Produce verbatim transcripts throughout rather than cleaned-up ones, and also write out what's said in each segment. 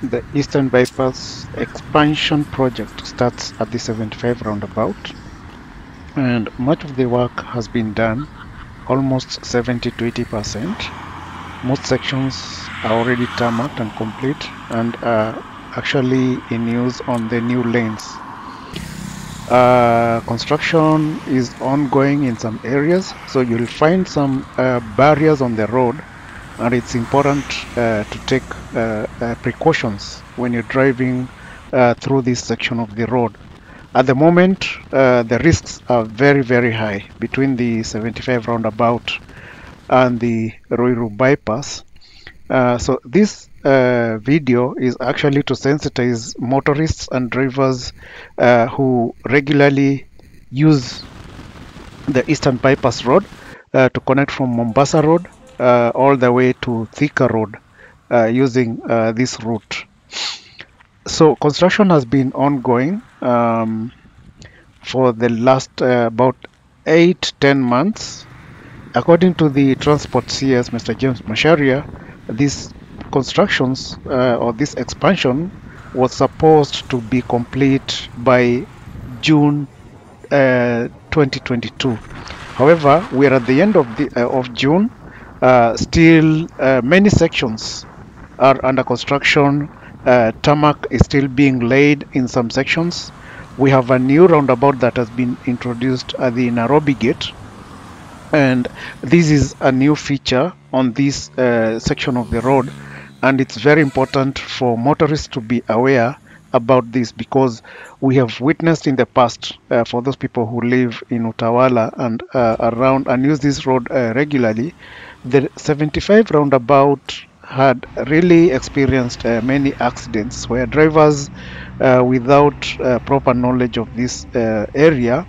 The Eastern Bypass expansion project starts at the seventy-five roundabout, and much of the work has been done, almost seventy to eighty percent. Most sections are already tarmacked and complete and are actually in use on the new lanes. Uh, construction is ongoing in some areas, so you'll find some uh, barriers on the road, and it's important uh, to take uh, uh, precautions when you're driving uh, through this section of the road. At the moment, uh, the risks are very very high between the seventy-five roundabout and the Ruiru bypass. Uh, so this Uh, video is actually to sensitize motorists and drivers uh, who regularly use the Eastern Bypass Road uh, to connect from Mombasa Road uh, all the way to Thika Road uh, using uh, this route. So construction has been ongoing um, for the last uh, about eight to ten months. According to the transport C S, Mister James Macharia, this constructions uh, or this expansion was supposed to be complete by June uh, twenty twenty-two. However, we are at the end of the uh, of June. Uh, still, uh, many sections are under construction. Uh, tarmac is still being laid in some sections. We have a new roundabout that has been introduced at the Nairobi Gate, and this is a new feature on this uh, section of the road. And it's very important for motorists to be aware about this, because we have witnessed in the past uh, for those people who live in Utawala and uh, around and use this road uh, regularly, the seventy-five roundabout had really experienced uh, many accidents where drivers uh, without uh, proper knowledge of this uh, area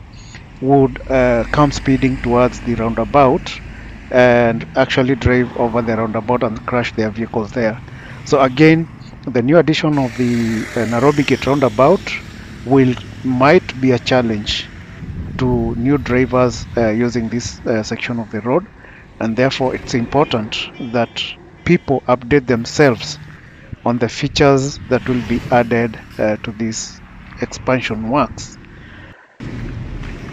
would uh, come speeding towards the roundabout and actually drive over the roundabout and crash their vehicles there. So again, the new addition of the uh, Nairobi Gate roundabout will might be a challenge to new drivers uh, using this uh, section of the road, and therefore it's important that people update themselves on the features that will be added uh, to these expansion works.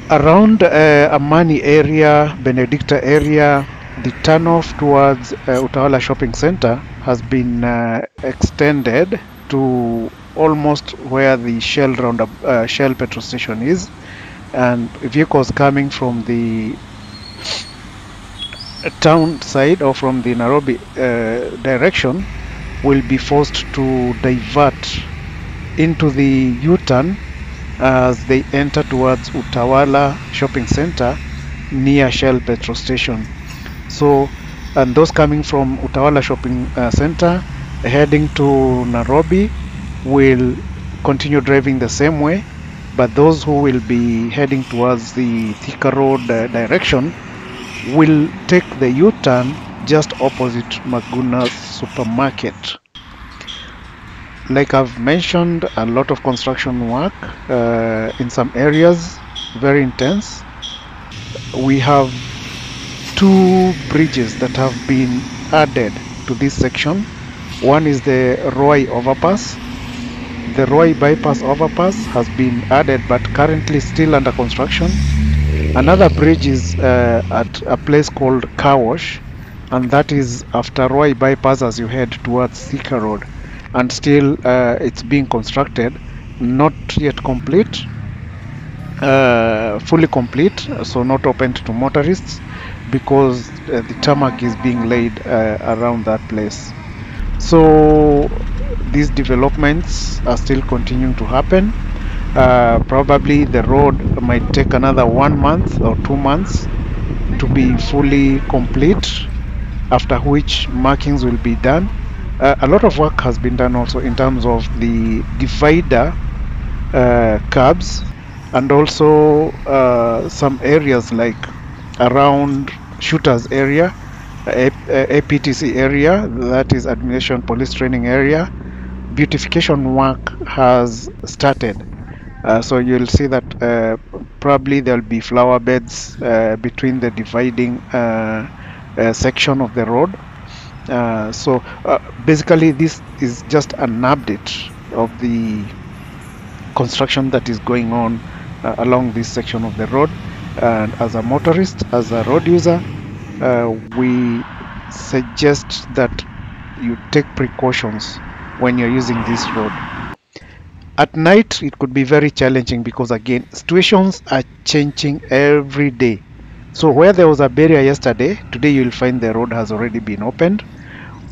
Around uh, Amani area, Benedicta area, the turnoff towards uh, Utawala Shopping Center has been uh, extended to almost where the Shell round up, uh, Shell Petrol Station is, and vehicles coming from the town side or from the Nairobi uh, direction will be forced to divert into the U-turn as they enter towards Utawala Shopping Center near Shell Petrol Station. So, and those coming from Utawala Shopping uh, Center heading to Nairobi will continue driving the same way, but those who will be heading towards the Thika Road uh, direction will take the U-turn just opposite Maguna supermarket. Like I've mentioned, a lot of construction work uh, in some areas, very intense. We have two bridges that have been added to this section. One is the Roy overpass. The Ruai bypass overpass has been added, but currently still under construction. Another bridge is uh, at a place called Carwash, and that is after Ruai bypass as you head towards Thika Road. And still uh, it's being constructed, not yet complete, uh, fully complete, so not open to motorists because uh, the tarmac is being laid uh, around that place. So these developments are still continuing to happen. Uh, probably the road might take another one month or two months to be fully complete, after which markings will be done. Uh, a lot of work has been done also in terms of the divider uh, curbs, and also uh, some areas like around shooters area, A P T C area, that is Administration Police Training Area. Beautification work has started, uh, so you'll see that uh, probably there'll be flower beds uh, between the dividing uh, uh, section of the road. Uh, so uh, basically this is just an update of the construction that is going on uh, along this section of the road, and as a motorist, as a road user, uh, we suggest that you take precautions when you're using this road. At night it could be very challenging because again situations are changing every day. So where there was a barrier yesterday, today you will find the road has already been opened.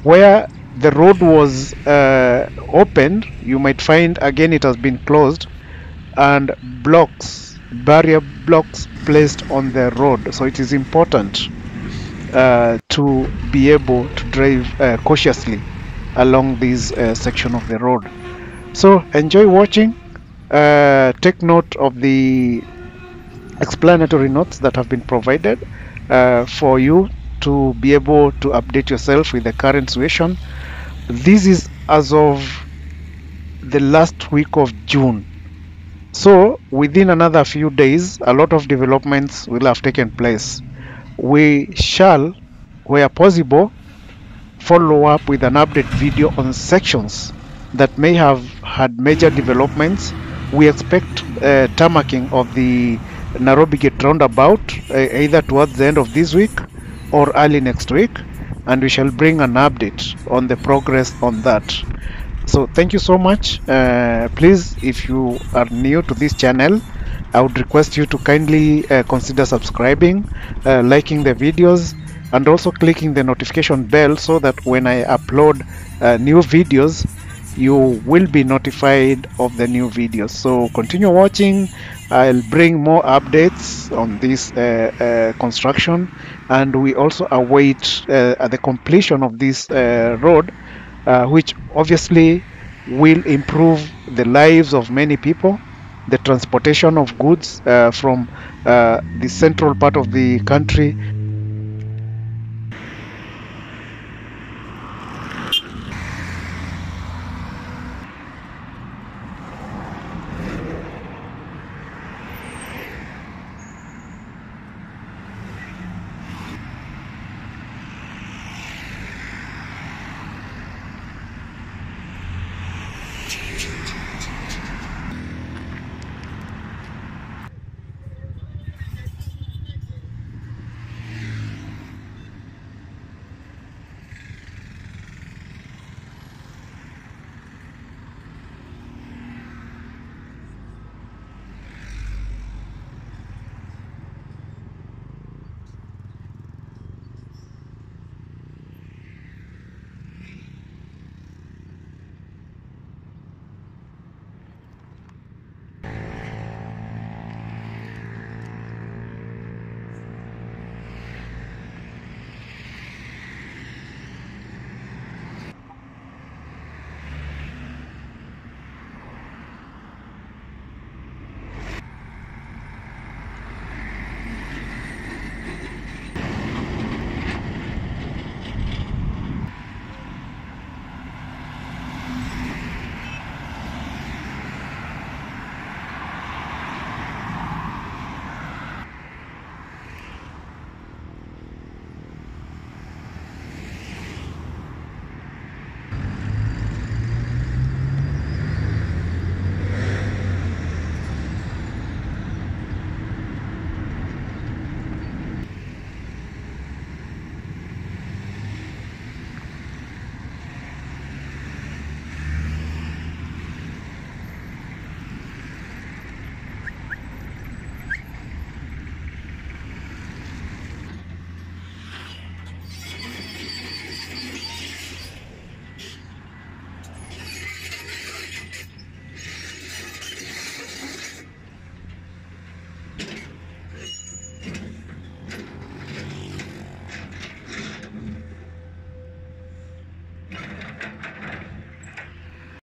Where the road was uh, opened, you might find again it has been closed, and blocks, barrier blocks placed on the road. So it is important uh, to be able to drive uh, cautiously along this uh, section of the road. So enjoy watching, uh, take note of the explanatory notes that have been provided uh, for you to be able to update yourself with the current situation. This is as of the last week of June. So within another few days, a lot of developments will have taken place. We shall, where possible, follow up with an update video on sections that may have had major developments. We expect uh, tarmacking of the Nairobi Gate roundabout uh, either towards the end of this week or early next week, and we shall bring an update on the progress on that. So thank you so much. Uh, please, if you are new to this channel, I would request you to kindly uh, consider subscribing, uh, liking the videos, and also clicking the notification bell so that when I upload uh, new videos, you will be notified of the new videos. So continue watching. I'll bring more updates on this uh, uh, construction, and we also await uh, the completion of this uh, road, uh, which obviously will improve the lives of many people, the transportation of goods uh, from uh, the central part of the country